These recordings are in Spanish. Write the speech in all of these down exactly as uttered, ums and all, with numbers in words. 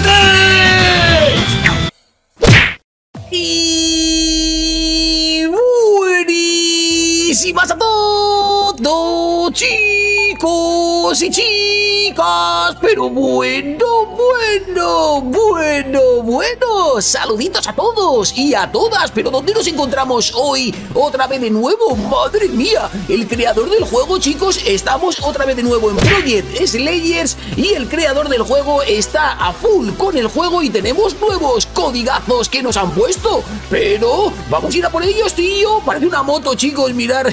¡Update! Y buenísimas a todos, chicos y chicas. Pero bueno, bueno, bueno, bueno. Saluditos a todos y a todas. Pero ¿dónde nos encontramos hoy? Otra vez de nuevo, madre mía. El creador del juego, chicos, estamos otra vez de nuevo en Project Slayers. Y el creador del juego está a full con el juego y tenemos nuevos codigazos que nos han puesto. Pero vamos a ir a por ellos, tío. Parece una moto, chicos, mirar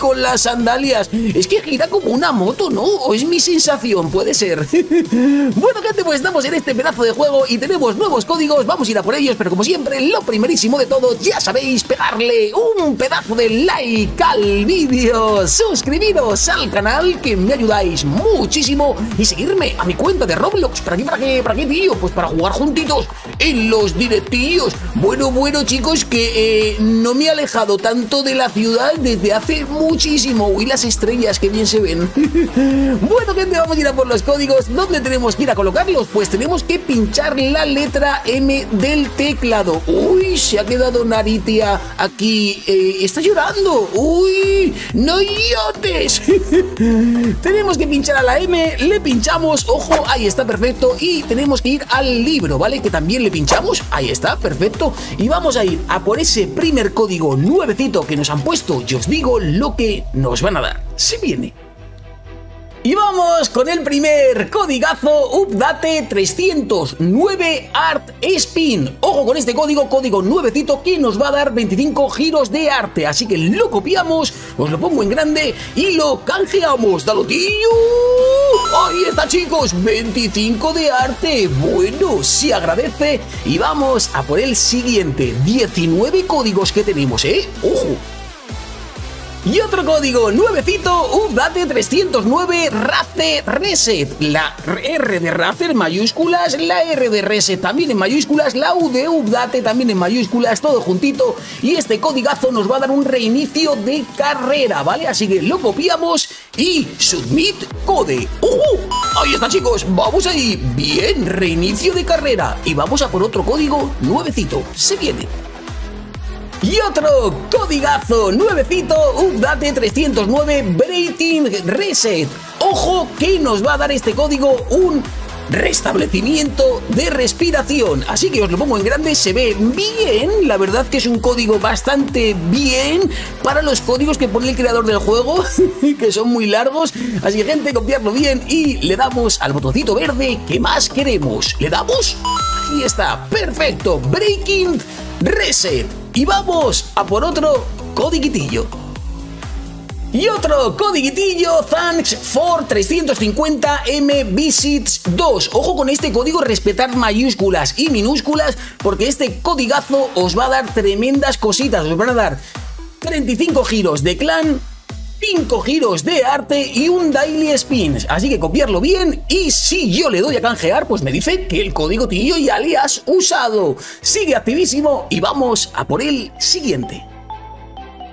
con las sandalias. Es que gira como una moto, ¿no? O es mi sensación, puede ser. Bueno, gente, pues estamos en este pedazo de juego y tenemos nuevos códigos. Vamos a ir a por ellos, pero como siempre, lo primerísimo de todo, ya sabéis, pegarle un pedazo de like al vídeo, suscribiros al canal, que me ayudáis muchísimo, y seguirme a mi cuenta de Roblox. ¿Para qué, para qué, para qué, tío? Pues para jugar juntitos en los directillos. Bueno, bueno, chicos, que eh, no me he alejado tanto de la ciudad desde hace muchísimo. Uy, las estrellas, que bien se ven. Bueno, gente, vamos a ir a por los códigos. ¿Dónde tenemos que ir a colocarlos? Pues tenemos que pinchar la letra M del teclado. Uy, se ha quedado Naritia aquí. Eh, está llorando. Uy, no llotes. Tenemos que pinchar a la M, le pinchamos, ojo, ahí está, perfecto. Y tenemos que ir al libro, ¿vale? Que también le pinchamos, ahí está, perfecto. Y vamos a ir a por ese primer código nuevecito que nos han puesto. Y os digo lo que nos van a dar. Se viene. Y vamos con el primer codigazo, Update trescientos nueve Art spin. Ojo con este código, código nuevecito, que nos va a dar veinticinco giros de arte. Así que lo copiamos, os lo pongo en grande y lo canjeamos. ¡Dalo, tío! Ahí está, chicos, veinticinco de arte. Bueno, se agradece. Y vamos a por el siguiente, diecinueve códigos que tenemos, ¿eh? ¡Ojo! Y otro código nuevecito, Update trescientos nueve RACER reset. La R de RACER en mayúsculas, la R de reset también en mayúsculas, la U de Update también en mayúsculas, todo juntito. Y este codigazo nos va a dar un reinicio de carrera, ¿vale? Así que lo copiamos y submit code. ¡Uh! Ahí está, chicos, vamos ahí. Bien, reinicio de carrera. Y vamos a por otro código nuevecito. Se viene. Y otro codigazo nuevecito, Update trescientos nueve BreathingReset. Ojo, que nos va a dar este código un restablecimiento de respiración. Así que os lo pongo en grande, se ve bien. La verdad que es un código bastante bien para los códigos que pone el creador del juego, que son muy largos. Así que, gente, copiarlo bien y le damos al botoncito verde que más queremos. ¿Le damos? Ahí está, perfecto, Breaking Reset. Y vamos a por otro codiguitillo. Y otro codiguitillo, ThanksFor trescientos cincuenta M Visits dos. Ojo con este código, respetar mayúsculas y minúsculas, porque este codigazo os va a dar tremendas cositas. Os van a dar treinta y cinco giros de clan, cinco giros de arte y un daily spins. Así que copiarlo bien. Y si yo le doy a canjear, pues me dice que el código, tío, ya le has usado. Sigue activísimo y vamos a por el siguiente.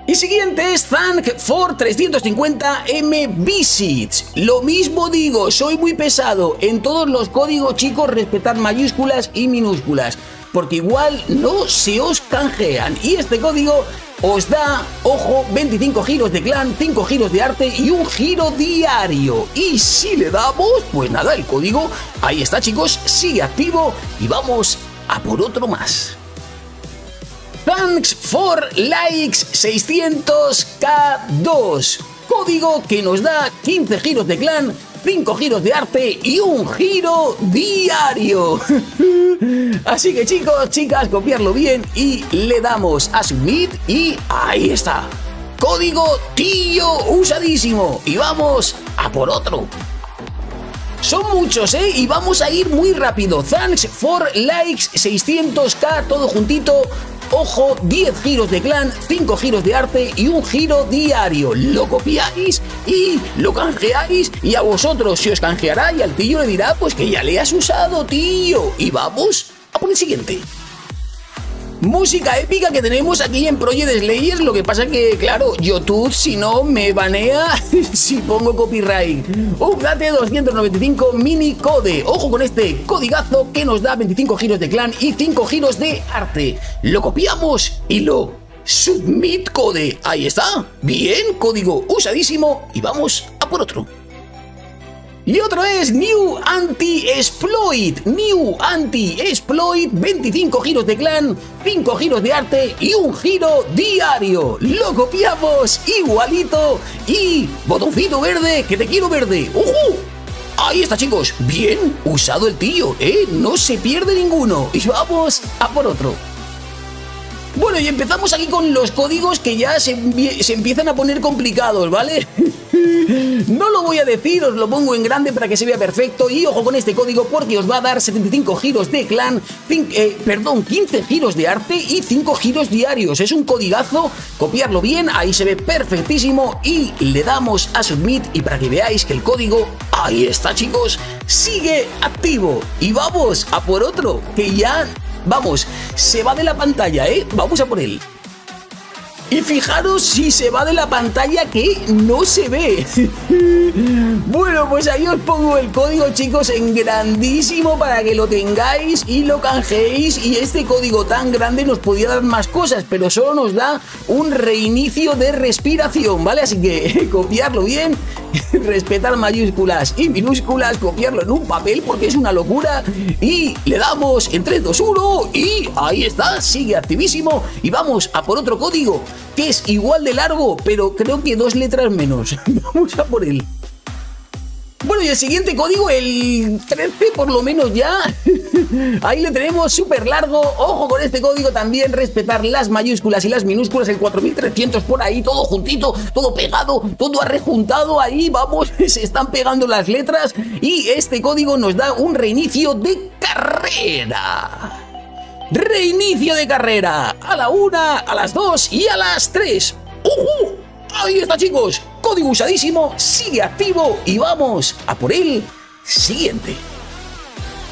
Y siguiente es ThankFor trescientos cincuenta M Visits. Lo mismo digo, soy muy pesado. En todos los códigos, chicos, respetad mayúsculas y minúsculas, porque igual no se os canjean. Y este código os da, ojo, veinticinco giros de clan, cinco giros de arte y un giro diario. Y si le damos, pues nada, el código, ahí está, chicos, sigue activo. Y vamos a por otro más. Thanks for likes seiscientos K dos. Código que nos da quince giros de clan, cinco giros de arte y un giro diario. Así que, chicos, chicas, copiarlo bien y le damos a submit y ahí está. Código, tío, usadísimo. Y vamos a por otro. Son muchos, ¿eh? Y vamos a ir muy rápido. Thanks for likes seiscientos K, todo juntito. Ojo, diez giros de clan, cinco giros de arte y un giro diario. Lo copiáis y lo canjeáis. Y a vosotros se os canjeará y al tío le dirá pues que ya le has usado, tío. Y vamos a por el siguiente. música épica que tenemos aquí en Project Slayers. Lo que pasa que, claro, YouTube, si no, me banea si pongo copyright. Update doscientos noventa y cinco mini code. Ojo con este codigazo que nos da veinticinco giros de clan y cinco giros de arte. Lo copiamos y lo submit code. Ahí está. Bien, código usadísimo y vamos a por otro. Y otro es New Anti-Exploit, New Anti-Exploit, veinticinco giros de clan, cinco giros de arte y un giro diario. Lo copiamos igualito y botoncito verde, que te quiero verde. ¡Ujú! Ahí está, chicos, bien usado el tío, ¿eh? No se pierde ninguno y vamos a por otro. Bueno, y empezamos aquí con los códigos que ya se, se empiezan a poner complicados, ¿vale? No lo voy a decir, os lo pongo en grande para que se vea perfecto. Y ojo con este código porque os va a dar setenta y cinco giros de clan, cinco, eh, perdón, quince giros de arte y cinco giros diarios. Es un codigazo, copiarlo bien, ahí se ve perfectísimo. Y le damos a submit y para que veáis que el código, ahí está, chicos, sigue activo. Y vamos a por otro, que ya... vamos, se va de la pantalla, ¿eh? Vamos a por él. Y fijaros si se va de la pantalla que no se ve. Bueno, pues ahí os pongo el código, chicos, en grandísimo para que lo tengáis y lo canjeéis. Y este código tan grande nos podía dar más cosas, pero solo nos da un reinicio de respiración, ¿vale? Así que copiarlo bien, respetar mayúsculas y minúsculas, copiarlo en un papel porque es una locura. Y le damos en tres, dos, uno y ahí está, sigue activísimo. Y vamos a por otro código que es igual de largo, pero creo que dos letras menos. Vamos a por él. Bueno, y el siguiente código, el trece por lo menos ya, ahí lo tenemos súper largo. Ojo con este código también, respetar las mayúsculas y las minúsculas, el cuatro mil trescientos por ahí, todo juntito, todo pegado, todo arrejuntado ahí, vamos, se están pegando las letras. Y este código nos da un reinicio de carrera. Reinicio de carrera, a la una, a las dos y a las tres. ¡Ujú! Ahí está, chicos, código usadísimo, sigue activo y vamos a por el siguiente.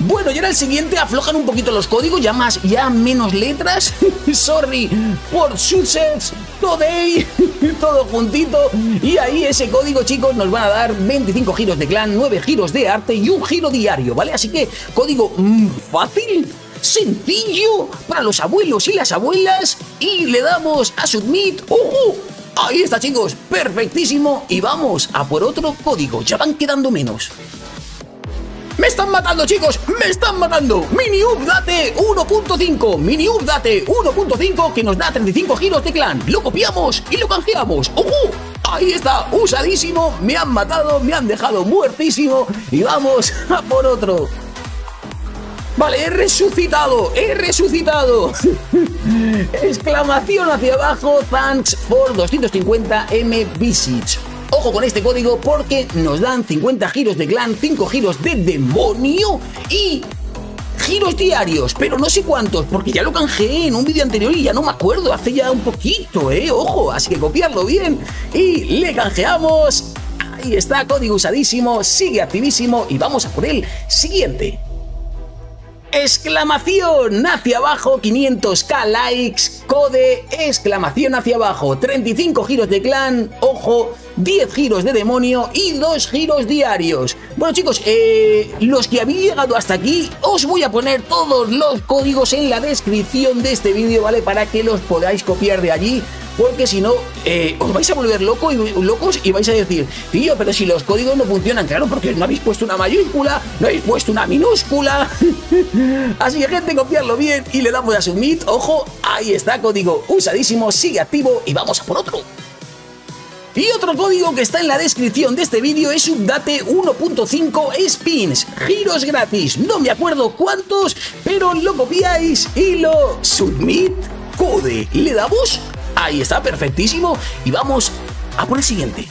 Bueno, y ahora el siguiente aflojan un poquito los códigos, ya más, ya menos letras. SorryForIssuesToday, todo juntito. Y ahí ese código, chicos, nos van a dar veinticinco giros de clan, nueve giros de arte y un giro diario, ¿vale? Así que código mmm, fácil, sencillo, para los abuelos y las abuelas. Y le damos a submit. ¡Ujú! Uh -huh. Ahí está, chicos, perfectísimo. Y vamos a por otro código, ya van quedando menos. Me están matando, chicos, me están matando. Mini update uno punto cinco, mini update uno punto cinco, que nos da treinta y cinco giros de clan. Lo copiamos y lo canjeamos. ¡Ojo! Ahí está, usadísimo. Me han matado, me han dejado muertísimo. Y vamos a por otro. Vale, he resucitado, he resucitado. Exclamación hacia abajo, Thanks for doscientos cincuenta M Visits. Ojo con este código porque nos dan cincuenta giros de clan, cinco giros de demonio y giros diarios, pero no sé cuántos, porque ya lo canjeé en un vídeo anterior y ya no me acuerdo, hace ya un poquito, eh, ojo, así que copiarlo bien y le canjeamos. Ahí está, código usadísimo, sigue activísimo y vamos a por el siguiente. Exclamación hacia abajo, quinientos k likes, code, exclamación hacia abajo, treinta y cinco giros de clan, ojo, diez giros de demonio y dos giros diarios. Bueno, chicos, eh, los que habéis llegado hasta aquí, os voy a poner todos los códigos en la descripción de este vídeo, ¿vale? Para que los podáis copiar de allí. Porque si no, eh, os vais a volver loco y, locos y vais a decir, tío, pero si los códigos no funcionan, claro, porque no habéis puesto una mayúscula, no habéis puesto una minúscula. Así que, gente, copiarlo bien y le damos a submit. Ojo, ahí está, código usadísimo, sigue activo y vamos a por otro. Y otro código que está en la descripción de este vídeo es Update uno punto cinco spins, giros gratis. No me acuerdo cuántos, pero lo copiáis y lo submit code. Y le damos... ahí está, perfectísimo. Y vamos a por el siguiente.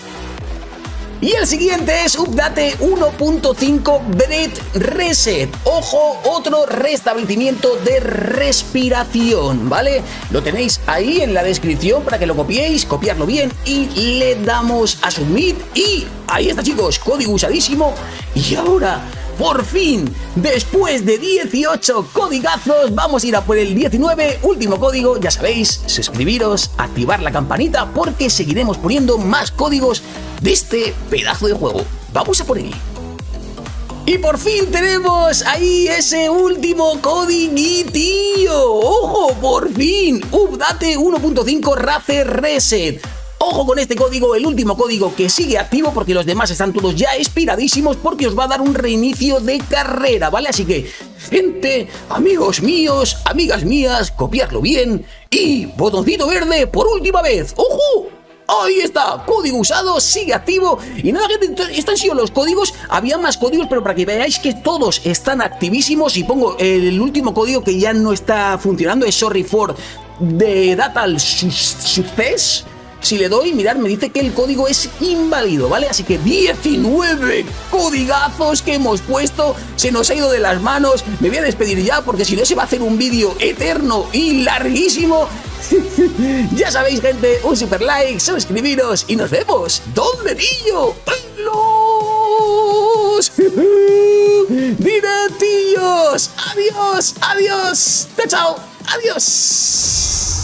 Y el siguiente es Update uno punto cinco Breath Reset. Ojo, otro restablecimiento de respiración, ¿vale? Lo tenéis ahí en la descripción para que lo copiéis, copiarlo bien y le damos a submit. Y ahí está, chicos, código usadísimo. Y ahora por fin, después de dieciocho códigazos, vamos a ir a por el diecinueve, último código, ya sabéis, suscribiros, activar la campanita porque seguiremos poniendo más códigos de este pedazo de juego. Vamos a por él. Y por fin tenemos ahí ese último codiguitío. ¡Ojo, por fin! Update uno punto cinco Race Reset. Ojo con este código, el último código que sigue activo porque los demás están todos ya expiradísimos porque os va a dar un reinicio de carrera, ¿vale? Así que, gente, amigos míos, amigas mías, copiadlo bien y botoncito verde por última vez. ¡Ojo! Ahí está, código usado, sigue activo. Y nada, gente, estos han sido los códigos. Había más códigos, pero para que veáis que todos están activísimos. Y pongo el último código que ya no está funcionando, es SorryForTheDataSuccess. Si le doy, mirad, me dice que el código es inválido, ¿vale? Así que diecinueve codigazos que hemos puesto, se nos ha ido de las manos. Me voy a despedir ya porque si no se va a hacer un vídeo eterno y larguísimo. Ya sabéis, gente, un super like, suscribiros y nos vemos. ¿Dónde, tío? ¡En los directillos! ¡Adiós! ¡Adiós! ¡Chao, chao! ¡Adiós!